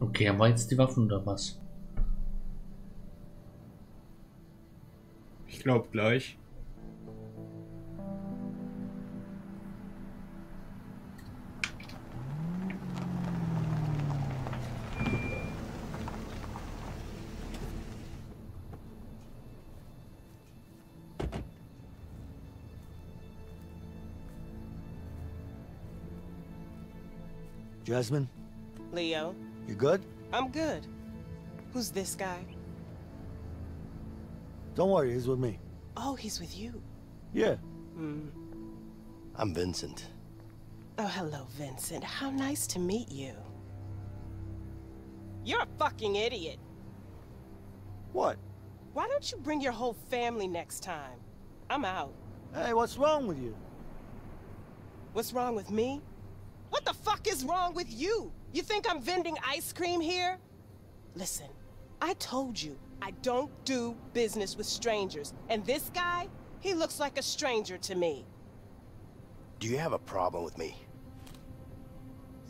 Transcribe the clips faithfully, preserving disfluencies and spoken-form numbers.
Okay, haben wir jetzt die Waffen oder was? Ich glaube gleich. Jasmine? Leo? You good? I'm good. Who's this guy? Don't worry, he's with me. Oh, he's with you? Yeah. Mm. I'm Vincent. Oh, hello, Vincent. How nice to meet you. You're a fucking idiot. What? Why don't you bring your whole family next time? I'm out. Hey, what's wrong with you? What's wrong with me? What the fuck is wrong with you? You think I'm vending ice cream here? Listen, I told you, I don't do business with strangers. And this guy, he looks like a stranger to me. Do you have a problem with me?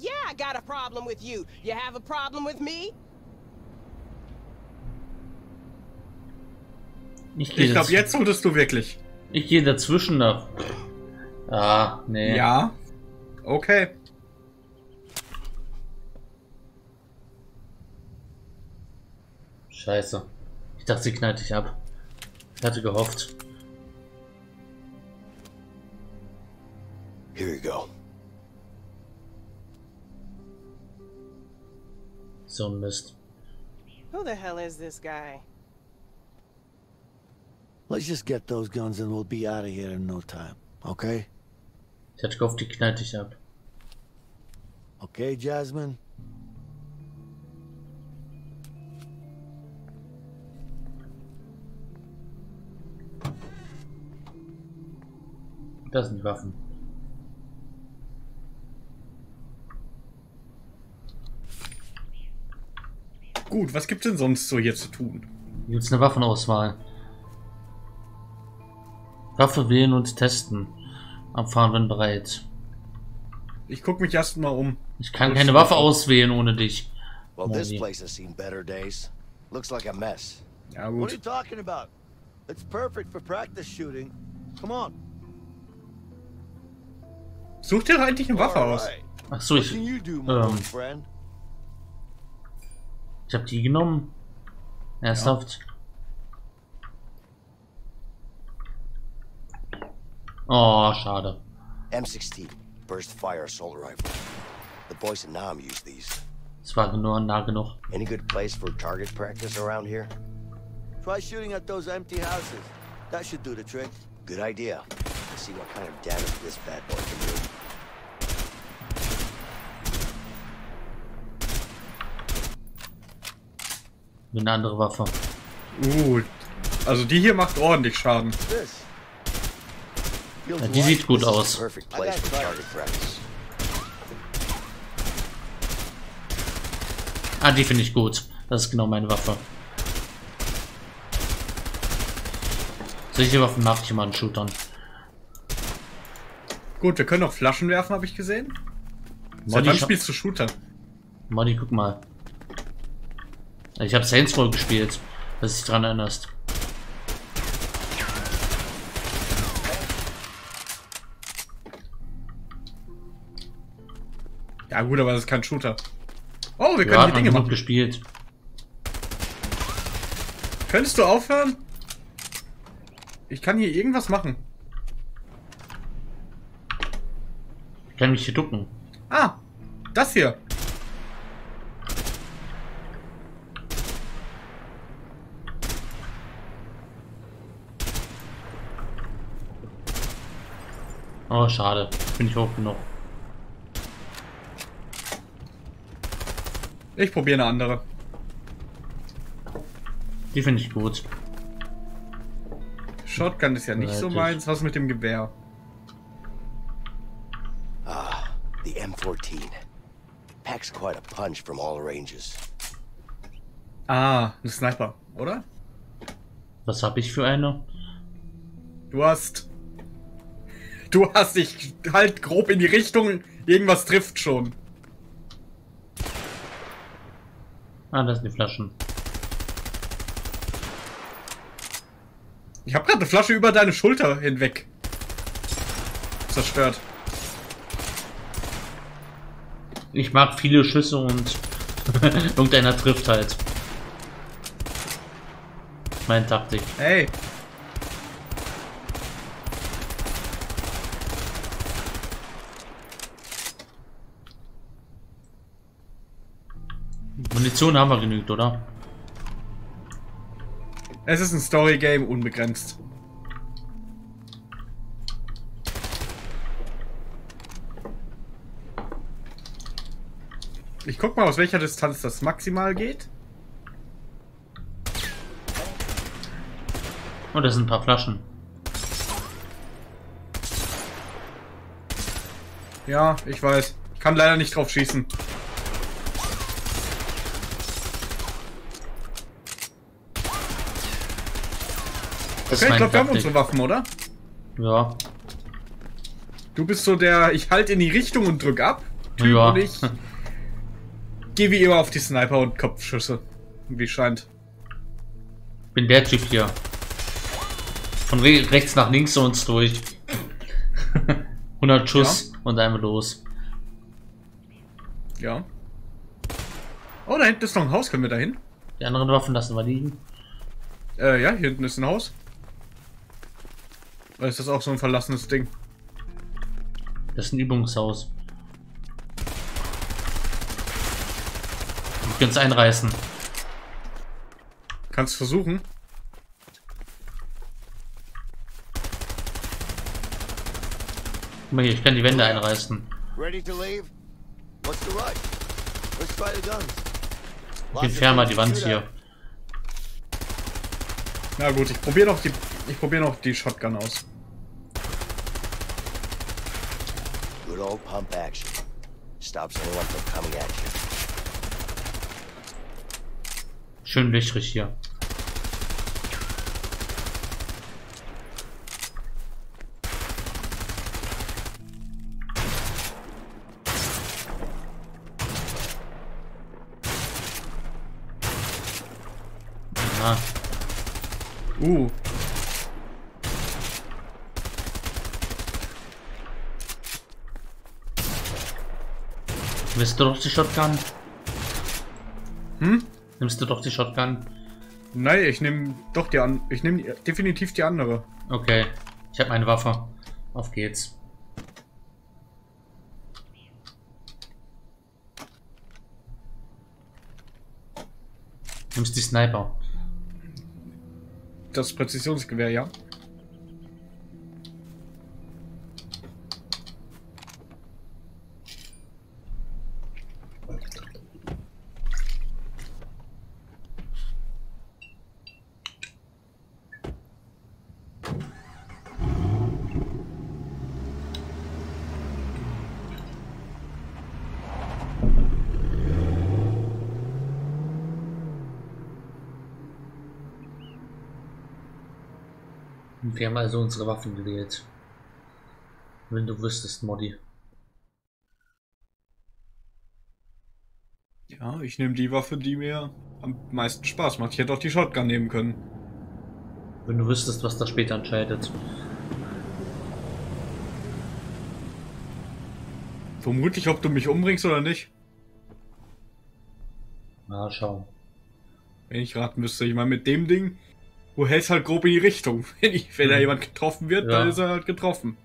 Yeah, I got a problem with you. You have a problem with me? Ich, ich glaube, jetzt solltest du wirklich. Ich gehe dazwischen da. Ah, nee. Ja, okay. Scheiße. Ich dachte, sie knallt dich ab. Ich hatte gehofft. Here you go. So ein Mist. Who the hell is this guy? Let's just get those guns and we'll be out of here in no time, okay? Ich hatte gehofft, die knallt dich ab. Okay, Jasmine. Das sind Waffen. Gut, was gibt's denn sonst so hier zu tun? Hier gibt's eine Waffenauswahl. Waffe wählen und testen. Am Fahren, wenn bereit. Ich guck mich erst mal um. Ich kann keine Waffe auswählen ohne dich. Well, this place has seen better days. Looks like a mess. Ja, gut. What are you talking about? It's perfect for practice shooting. Come on. Such dir eigentlich eine Waffe aus. Ach so, ich ähm, ich habe die genommen. Ernsthaft. Oh, schade. M sixteen burst fire assault rifle. The boys in Nam use these. Es war nur nah genug. Any good place for target practice around here? Try shooting at those empty houses. That should do the trick. Good idea. Let's see what kind of damage this bad boy can do. Eine andere Waffe. Uh, also die hier macht ordentlich Schaden. Ja, die sieht gut aus. Ah, die finde ich gut. Das ist genau meine Waffe. Solche Waffen mache ich immer an Shootern. Gut, wir können auch Flaschen werfen, habe ich gesehen. Seit wann spielst du Shooter? Modi, guck mal. Ich habe Saints Row gespielt, dass du dich dran erinnerst. Ja gut, aber das ist kein Shooter. Oh, wir können ja, die Dinge machen. Gespielt. Könntest du aufhören? Ich kann hier irgendwas machen. Ich kann mich hier ducken. Ah, das hier. Oh, schade. Bin ich hoch genug. Ich probiere eine andere. Die finde ich gut. Shotgun ist ja nicht so meins. Was mit dem Gewehr? Ah, the M fourteen. Packs quite a punch from all ranges. Ah, ein Sniper, oder? Was habe ich für eine? Du hast... Du hast dich halt grob in die Richtung, irgendwas trifft schon. Ah, das sind die Flaschen. Ich habe gerade eine Flasche über deine Schulter hinweg zerstört. Ich mag viele Schüsse und irgendeiner trifft halt. Meine Taktik. Hey! Munition haben wir genügt, oder? Es ist ein Story-Game, unbegrenzt. Ich guck mal, aus welcher Distanz das maximal geht. Oh, das sind ein paar Flaschen. Ja, ich weiß. Ich kann leider nicht drauf schießen. Das okay, ich glaube, wir haben unsere Waffen, oder? Ja. Du bist so der, ich halte in die Richtung und drück ab. Typ, ja. Und ich gehe wie immer auf die Sniper und Kopfschüsse. Wie scheint. Bin der Typ hier. Von re rechts nach links zu uns durch. hundert Schuss, ja. Und einmal los. Ja. Oh, da hinten ist noch ein Haus. Können wir da hin? Die anderen Waffen lassen wir liegen. Äh, ja, hier hinten ist ein Haus. Oder ist das auch so ein verlassenes Ding? Das ist ein Übungshaus. Wir können es einreißen. Kannst versuchen. Guck mal hier, ich kann die Wände einreißen. Ich entferne mal die Wand hier. Na gut, ich probiere noch die, ich probiere noch die Shotgun aus. Good old pump action. Stops anyone from coming at you. Schön wichtig hier. Uh. Nimmst du doch die Shotgun? Hm? Nimmst du doch die Shotgun? Nein, ich nehme doch die an. Ich nehme definitiv die andere. Okay, ich habe meine Waffe. Auf geht's. Nimmst die Sniper. Das Präzisionsgewehr, ja. Wir haben also unsere Waffen gewählt. Wenn du wüsstest, Modi. Ja, ich nehme die Waffe, die mir am meisten Spaß macht. Ich hätte auch die Shotgun nehmen können. Wenn du wüsstest, was da später entscheidet. Vermutlich, ob du mich umbringst oder nicht. Na, schau. Wenn ich raten müsste, ich meine, mit dem Ding... Du hältst halt grob in die Richtung. Wenn, ich, wenn hm. da jemand getroffen wird, ja. Dann ist er halt getroffen.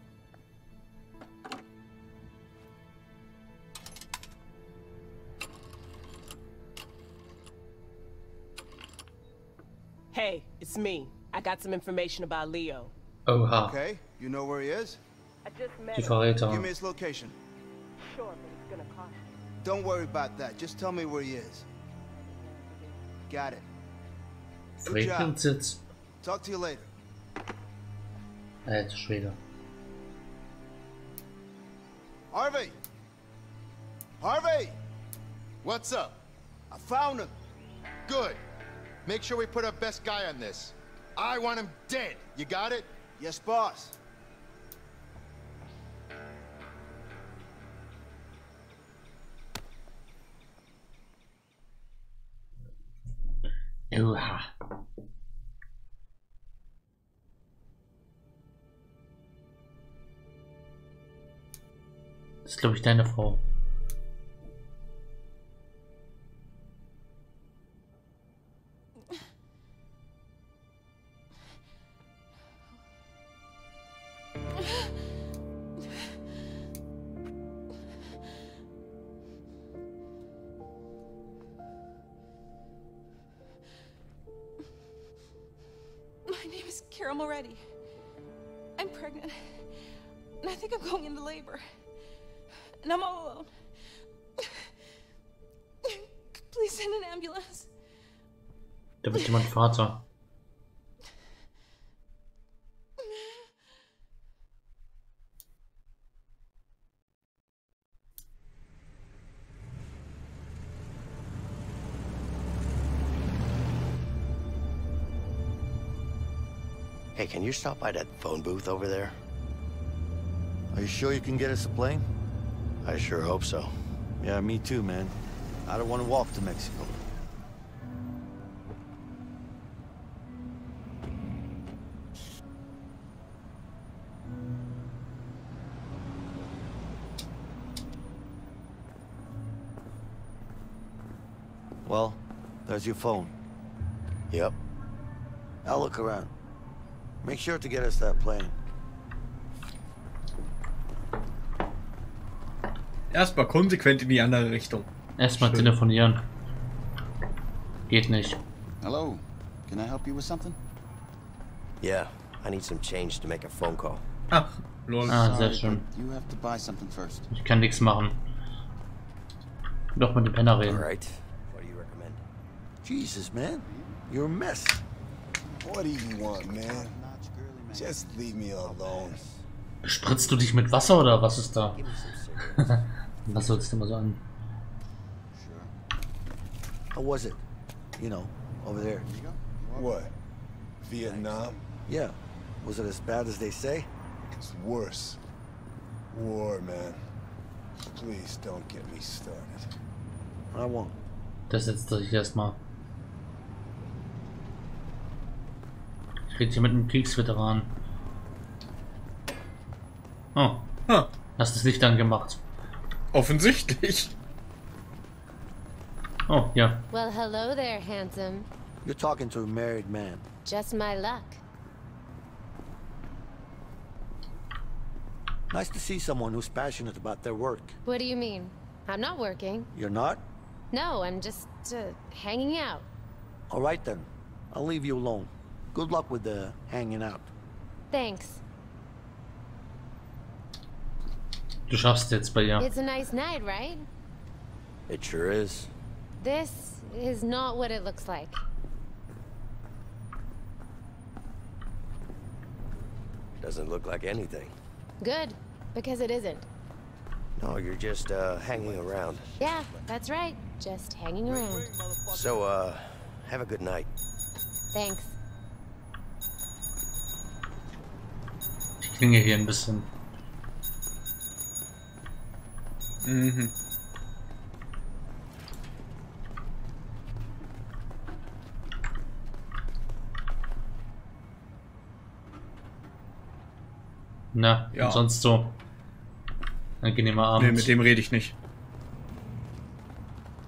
Hey, it's me. I got some information about Leo. Oha. Okay, you know where he is? I just met him. Give me his location. Sure, but it's gonna cost you. Don't worry about that. Just tell me where he is. Got it. Frequenzitz. Talk to you later. Alter Schwede. Harvey! Harvey! What's up? I found him. Good. Make sure we put our best guy on this. I want him dead. You got it? Yes, boss. Ooh-ha. Das ist, glaube ich, deine Frau. My name is Carol Moretti. I'm pregnant, and I think I'm going into labor. And I'm all alone. Please send an ambulance. Da wird jemand Vater. Hey, can you stop by that phone booth over there? Are you sure you can get us a plane? I sure hope so. Yeah, me too, man. I don't want to walk to Mexico. Well, there's your phone. Yep. I'll look around. Make sure to get us that plane. Erstmal konsequent in die andere Richtung. Erstmal telefonieren. Geht nicht. Hello. Can I help you with something? Yeah, I need some change to make a phone call. Ach, lol. Ah, sehr schön. You have to buy something first. Ich kann nichts machen. Doch mit dem Penner reden. All right. What do you recommend? Jesus, man. You're a mess. What do you want, man? Just leave me alone. Spritzt du dich mit Wasser oder was ist da? Was sollst du mal sagen? How was it? You know, over there. What? Vietnam? Yeah. Was it as bad as they say? It's worse. War, man. Please don't get me started. I won't. Das setzt dich erstmal. Ich rede hier mit einem Kriegsveteran. Oh. Huh. Hast das Licht angemacht? Offensichtlich. Oh, ja. Well, hello there, handsome. You're talking to a married man. Just my luck. Nice to see someone who's passionate about their work. What do you mean? I'm not working. You're not? No, I'm just uh, hanging out. All right then. I'll leave you alone. Good luck with the hanging out. Thanks. Du schaffst jetzt bei ihr. It's a nice night, right? It sure is. This is not what it looks like. Doesn't look like anything. Good, because it isn't. No, you're just uh, hanging around. Yeah, that's right. Just hanging around. So, uh, have a good night. Thanks. Ich klinge hier ein bisschen. Mhm. Na, ja. Und sonst so. Angenehmer Abend. Nee, mit dem rede ich nicht.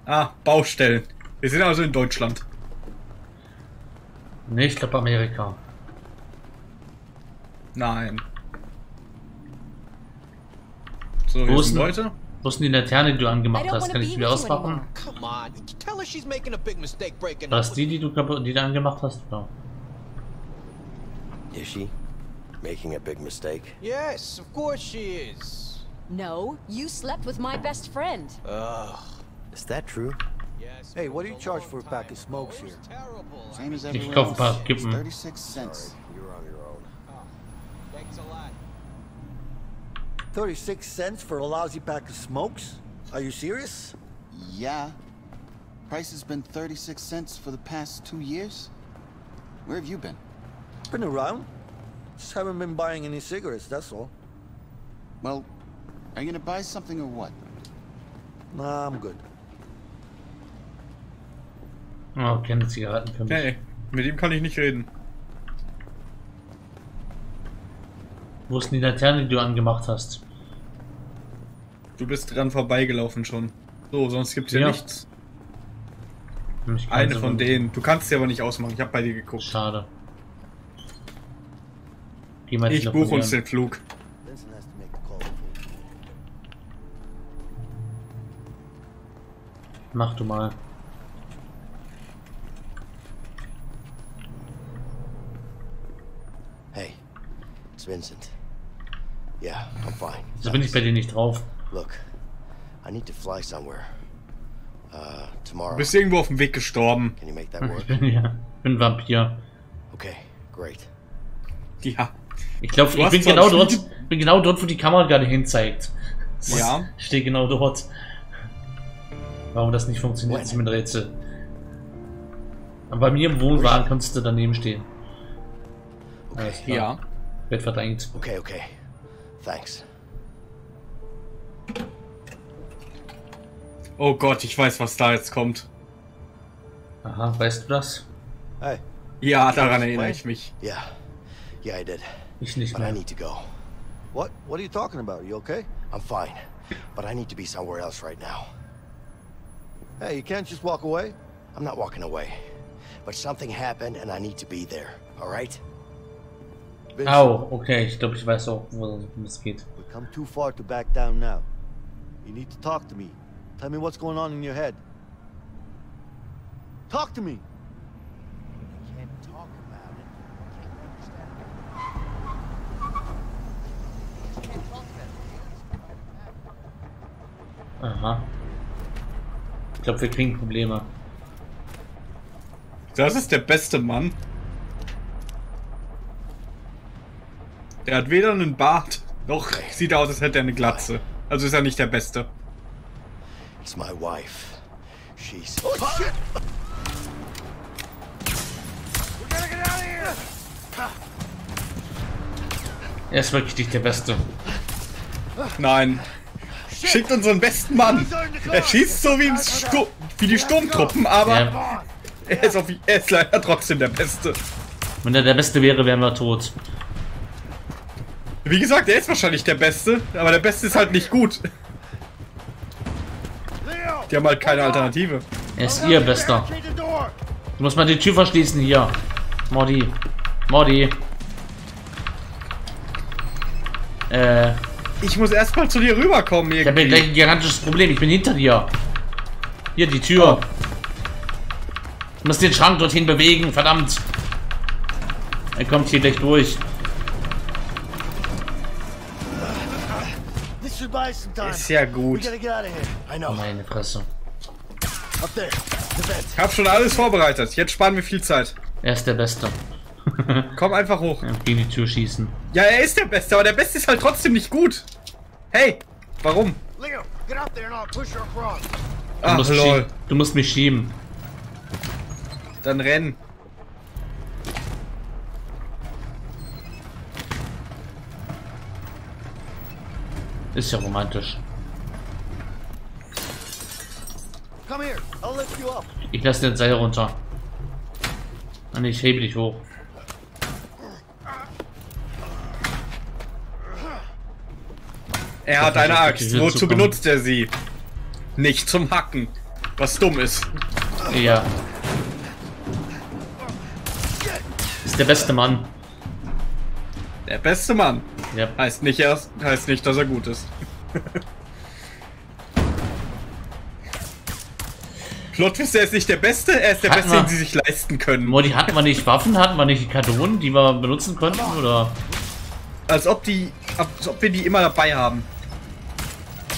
Ah, Baustellen. Wir sind also in Deutschland. Nee, ich glaube Amerika. Nein. So, wo sind Leute? Wo ist denn die Laterne, die du angemacht hast? Kann ich die wieder auspacken? War das die, die du die da angemacht hast? Oder? Is she making a big mistake? Yes, of course she is. No, you slept with my best friend. Ugh. Is that true? Hey, what do you charge for a pack of smokes here? Same as everyone else. Ich kaufe ein paar Kippen. thirty-six cents. You're on your own. Thanks a lot. thirty-six cents for a lousy pack of smokes? Are you serious? Yeah. Price has been thirty-six cents for the past two years. Where have you been? Been around. Just haven't been buying any cigarettes, that's all. Well, are you gonna buy something or what? Nah, I'm good. Oh, keine Zigaretten für mich. Nee, mit ihm kann ich nicht reden. Wo ist denn die Laterne, die du angemacht hast? Du bist dran vorbeigelaufen schon. So, sonst gibt's ja, ja nichts. Eine von denen. Du kannst sie aber nicht ausmachen. Ich habe bei dir geguckt. Schade. Ich buche uns den Flug. Mach du mal. Hey, it's Vincent. Yeah, I'm fine. So bin ich bei dir nicht drauf. Look, I need to fly somewhere. Uh, tomorrow. Du bist irgendwo auf dem Weg gestorben. Can you make that work? Ich bin, ja, bin Vampir. Okay, great. Ja. Ich glaube, ich bin genau dort, bin genau dort, wo die Kamera gerade hin zeigt. Ja. Ich stehe genau dort. Warum das nicht funktioniert, ist mir ein Rätsel. Aber bei mir im Wohnwagen kannst du daneben stehen. Okay, ja. Wird verdrängt. Okay, okay. Thanks. Oh Gott, ich weiß, was da jetzt kommt. Aha, weißt du das? Hey. Ja, daran erinnere ich mich. Ja. Yeah, I did. Ich nicht mehr. But I need to go. What? What are you talking about? You okay? I'm fine. But I need to be somewhere else right now. Hey, you can't just walk away? I'm not walking away. But something happened and I need to be there. All right? Oh, okay. Ich glaube, ich weiß auch, worum es geht. We've come too far to back down now. You need to talk to me. Tell me what's going on in your head. Talk to me. I can't talk about it. I can't understand it. I can't talk about it. Aha. Ich glaube, wir kriegen Probleme. Das ist der beste Mann. Der hat weder einen Bart, noch sieht aus, als hätte er eine Glatze. Also ist er nicht der Beste. It's my wife. She's. Oh shit! We gotta get out of here! Er ist wirklich nicht der Beste. Nein. Shit. Schickt unseren besten Mann. Er schießt so wie, im Stur wie die Sturmtruppen, aber ja. er, ist auf, er ist leider trotzdem der Beste. Wenn er der Beste wäre, wären wir tot. Wie gesagt, er ist wahrscheinlich der Beste, aber der Beste ist halt nicht gut. Die haben halt keine Alternative. Er ist ihr Bester. Du musst mal die Tür verschließen hier. Mordi. Mordi. Äh. Ich muss erstmal zu dir rüberkommen irgendwie. Ich habe gleich ein gigantisches Problem. Ich bin hinter dir. Hier, die Tür. Du musst den Schrank dorthin bewegen. Verdammt. Er kommt hier gleich durch. Ist ja gut. Meine Fresse. Ich hab schon alles vorbereitet. Jetzt sparen wir viel Zeit. Er ist der Beste. Komm einfach hoch. Ja, gegen die Tür schießen. Ja, er ist der Beste, aber der Beste ist halt trotzdem nicht gut. Hey, warum? Du musst, Ach, lol. Du musst mich schieben. Dann rennen. Ist ja romantisch. Ich lasse den Seil runter. Und ich hebe dich hoch. Er hat eine Axt. Wozu benutzt er sie? Nicht zum Hacken. Was dumm ist. Ja. Ist der beste Mann. Der beste Mann. Yep. Heißt nicht erst, heißt nicht, dass er gut ist. Plotwist, er ist nicht der Beste, er ist der hatten Beste, den sie sich leisten können. Modi, hatten wir nicht Waffen, hatten wir nicht Kanonen, die wir benutzen konnten, oder? Als ob die, als ob wir die immer dabei haben.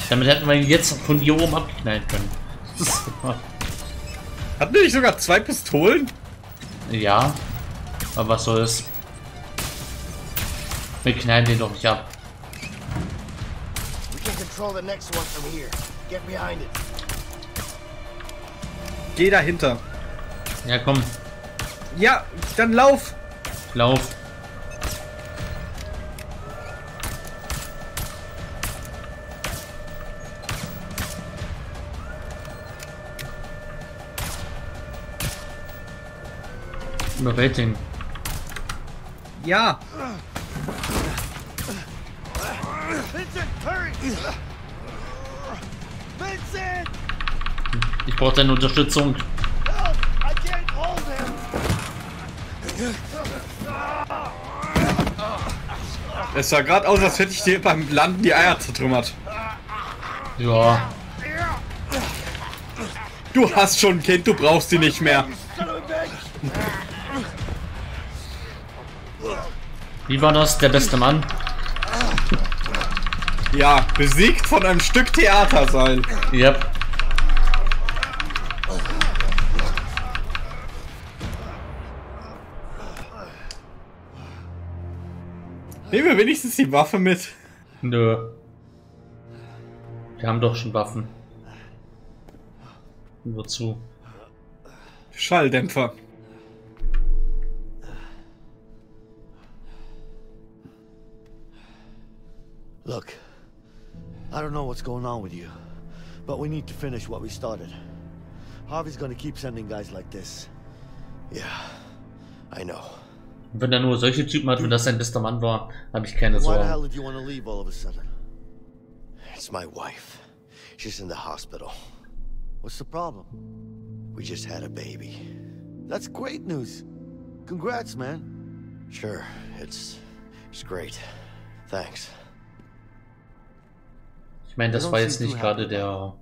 Damit hätten wir ihn jetzt von hier oben abgeknallt können. Hatten wir nicht sogar zwei Pistolen? Ja, aber was soll das? Wir knallen den doch nicht ab. Geh dahinter. Ja, komm. Ja, dann lauf. Lauf. Überwältigt ihn. Ja! Vincent, hurry! Vincent! Ich brauche deine Unterstützung. Help! I can't hold him! Es sah gerade aus, als hätte ich dir beim Landen die Eier zertrümmert. Ja. Du hast schon ein Kind, du brauchst sie nicht mehr. Wie war das? Der beste Mann? Ja, besiegt von einem Stück Theater sein. Yep. Nehmen wir wenigstens die Waffe mit. Nö. Wir haben doch schon Waffen. Wozu? Schalldämpfer. Look, I don't know what's going on with you, but we need to finish what we started. Harvey's gonna keep sending guys like this. Yeah, I know. Wenn er nur solche Typen hat, wenn das sein bester Mann war, habe ich keine Sorgen. Why the hell did you want to leave all of a sudden? It's my wife. She's in the hospital. What's the problem? We just had a baby. That's great news. Congrats, man. Sure, it's it's great. Thanks. Ich meine, das war jetzt nicht gerade der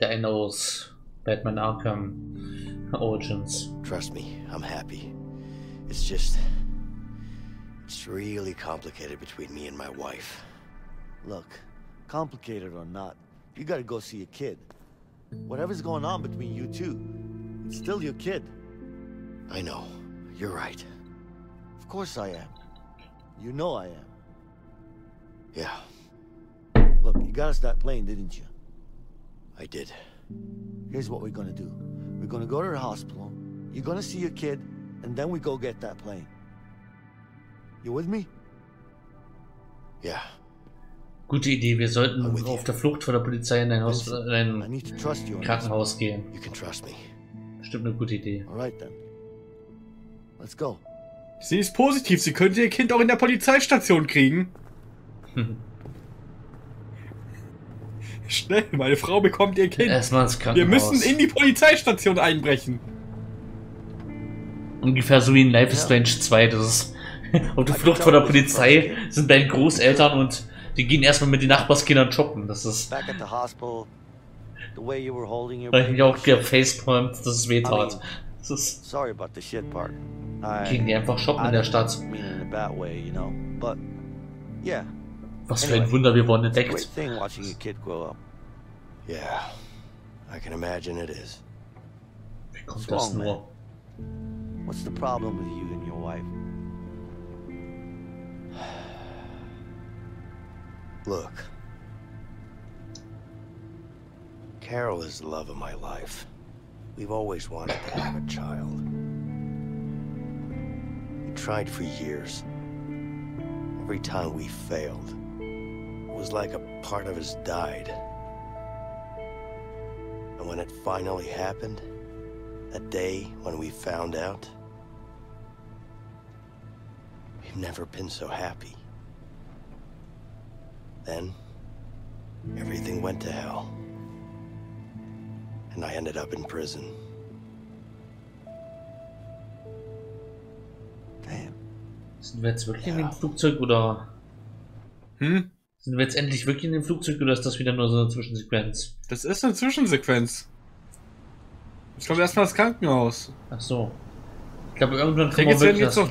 der Ende aus Batman Arkham Origins. Trust me, I'm happy. It's just, it's really complicated between me and my wife. Look, complicated or not, you gotta go see your kid. Whatever's going on between you two, it's still your kid. I know, you're right. Of course I am. You know I am. Yeah. Look, you got us that plane, didn't you? I did. Here's what we're gonna do. We're gonna go to the hospital, you're gonna see your kid, and then we go get that plane. You with me? Yeah. Gute Idee. Wir sollten auf der Flucht vor der Polizei in ein Haus, in ein Krankenhaus gehen. You can trust me. Bestimmt eine gute Idee. All right then. Let's go. Sie ist positiv. Sie könnte ihr Kind auch in der Polizeistation kriegen. Schnell, meine Frau bekommt ihr Kind. Erstmal ins Krankenhaus. Wir müssen in die Polizeistation einbrechen. Ungefähr so wie in Life is Strange zwei, das ist auf der Flucht vor der Polizei, sind deine Großeltern und die gehen erstmal mit den Nachbarskindern shoppen. Das ist, weil mich auch der facepalmt, dass es weh tat. Das ist, gehen die einfach shoppen in der Stadt. Was für ein Wunder, wir wurden entdeckt. Wie kommt das nur? What's the problem with you and your wife? Look. Carol is the love of my life. We've always wanted to have a child. We tried for years. Every time we failed, it was like a part of us died. And when it finally happened, that day when we found out, we've never been so happy. Then, everything went to hell. And I ended up in prison. Damn. Sind wir jetzt wirklich in dem Flugzeug oder? Hm? Sind wir jetzt endlich wirklich in dem Flugzeug oder ist das wieder nur so eine Zwischensequenz? Das ist eine Zwischensequenz. Ich glaube erstmal das Krankenhaus. Ach so. Ich glaube irgendwann kriegen wir jetzt noch.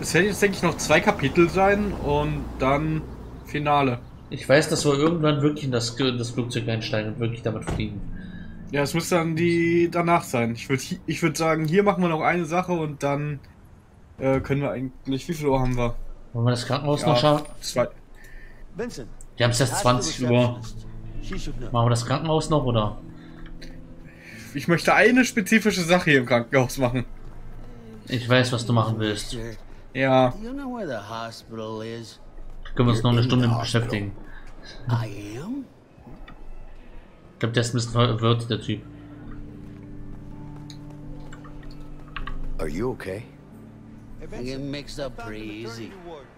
Es werden jetzt denke ich noch zwei Kapitel sein und dann Finale. Ich weiß, dass wir irgendwann wirklich in das, in das Flugzeug einsteigen und wirklich damit fliegen. Ja, es muss dann die danach sein. Ich würde ich würde sagen, hier machen wir noch eine Sache und dann äh, können wir eigentlich. Wie viel Uhr haben wir? Wollen wir das Krankenhaus ja, noch schaffen? Zwei. Vincent. Wir haben es erst zwanzig Uhr. Machen wir das Krankenhaus noch oder? Ich möchte eine spezifische Sache hier im Krankenhaus machen. Ich weiß, was du machen willst. Ja. Können wir uns noch eine Stunde beschäftigen. Ich glaube, der ist ein bisschen verwirrt, der Typ. Are you okay? I get mixed up pretty easy.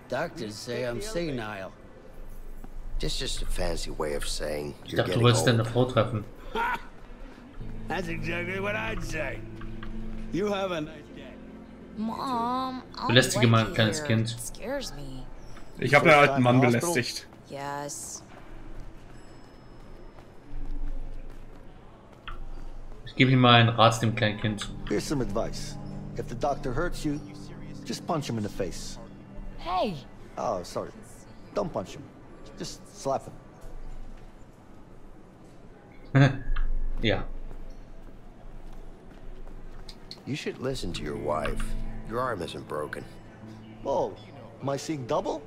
Doctors say I'm senile. Just just a fancy way of saying you're getting old. I thought you were going to treffen. That's exactly what I'd say. You have a nice day. Mom, belästige mein kleines Kind. Ich habe den alten Mann belästigt. Yes. Ich gebe ihm mal einen Rat dem kleinen Kind. Here's some advice. If the doctor hurts you, just punch him in the face. Hey. Oh, sorry. Don't punch him. Just slap him. Yeah. You should listen to your wife. Your arm isn't broken. Oh, am I seeing double?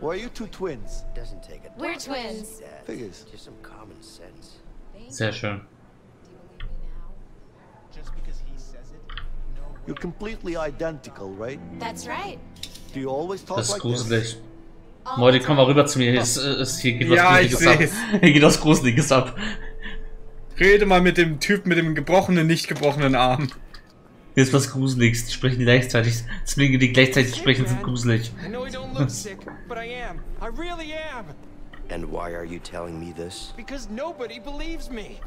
Or are you two twins? Doesn't take a We're twins. Figures. Just some common sense. Sehr schön. You're completely identical, right? That's right. Do you always talk like this? Leute, komm mal rüber zu mir. Es, es, hier geht was ja, Gruseliges ab. Hier geht was Gruseliges ab. Rede mal mit dem Typ mit dem gebrochenen, nicht gebrochenen Arm. Hier ist was Gruseliges. Die sprechen gleichzeitig. Zwillinge, die gleichzeitig sprechen, sind gruselig. And why are you telling me this? Because nobody believes me.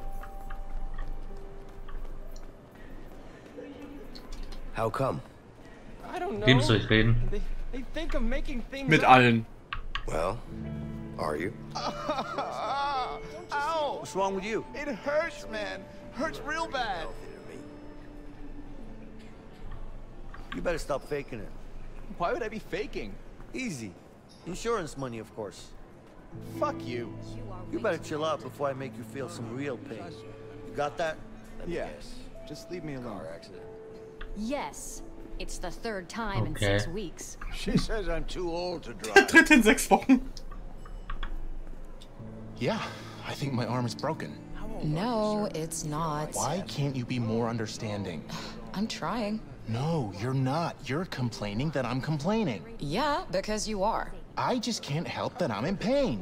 How come? I don't know. Wem soll ich reden? They, they think of making things mit allen. Well, are you? Ow! What's wrong with you? It hurts, man. Hurts real bad. You better stop faking it. Why would I be faking? Easy. Insurance money, of course. Fuck you. You better chill out before I make you feel some real pain. You got that? Yes. Yeah. Just leave me alone. Car accident. Yes. It's the third time okay. in six weeks. She says I'm too old to drive. Dritte in sechs Wochen. Yeah, I think my arm is broken. No, it's not. Why can't you be more understanding? I'm trying. No, you're not. You're complaining that I'm complaining. Yeah, because you are. I just can't help that I'm in pain.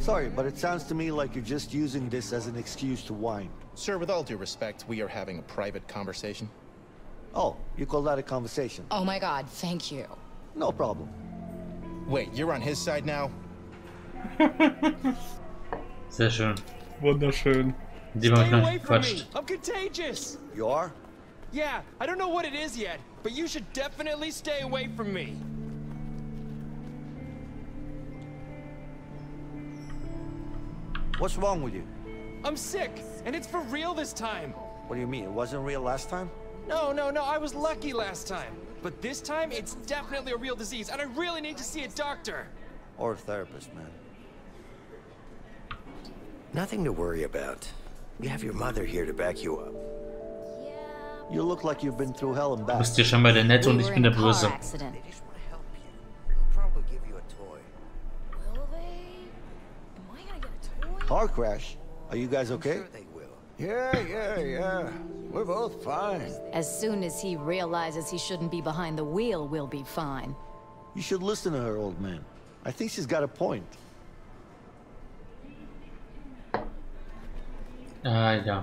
Sorry, but it sounds to me like you're just using this as an excuse to whine. Sir, with all due respect, we are having a private conversation. Oh, you call that a conversation? Oh my God, thank you. No problem. Wait, you're on his side now? Sehr schön. Wunderschön. Stay away from me. I'm contagious. You are? Yeah, I don't know what it is yet, but you should definitely stay away from me. What's wrong with you? I'm sick, and it's for real this time. What do you mean? It wasn't real last time? No, no, no, I was lucky last time. But this time, it's definitely a real disease, and I really need to see a doctor. Or a therapist, man. Nothing to worry about. You have your mother here to back you up. Yeah. You look like you've been through hell and back. Du bist hier schon bei der Nette und ich bin der Böse. Car crash? Are you guys okay? Sure they will. Yeah, yeah, yeah. We're both fine. As soon as he realizes he shouldn't be behind the wheel, we'll be fine. You should listen to her, old man. I think she's got a point. Ah, yeah.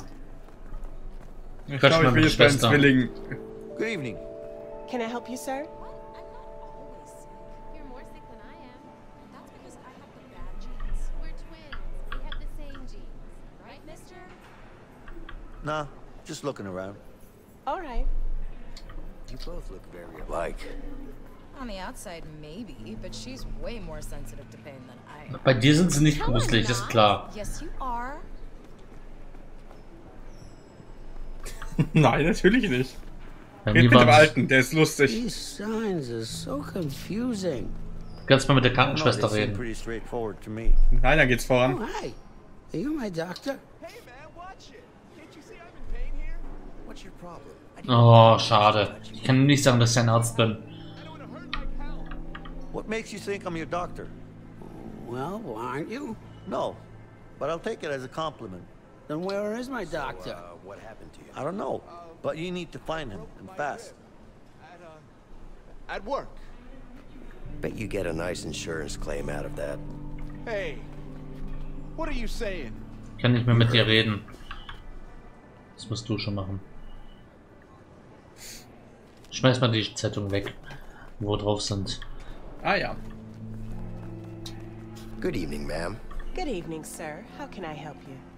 Ich glaube, ich will jetzt beim Zwilling. Good evening. Can I help you, sir? Nah, just looking around. All right. You both look very alike. On the outside, maybe, but she's way more sensitive to pain than I. Bei dir sind sie nicht gruselig, ist klar. Yes, you are. Nein, natürlich nicht. Geht mit dem Alten, der ist lustig. These signs are so confusing. Du kannst mal mit der Krankenschwester reden. Nein, dann geht's voran. Oh, hi. Are you my doctor? Hey, man, watch it. Oh, schade. Ich kann nicht sagen, dass ich ein Arzt bin. What makes you think I'm your doctor? Well, aren't you? No, but I'll take it as a compliment. Then where is my doctor? So, uh, what happened to you? I don't know, but you need to find him and fast. At, uh, at work. Bet you get a nice insurance claim out of that. Hey, what are you saying? Ich kann nicht mehr mit dir reden. Das musst du schon machen. Schmeiß mal die Zeitung weg, wo wir drauf sind. Ah ja. Good evening, ma'am. Good evening, sir. How can I help you?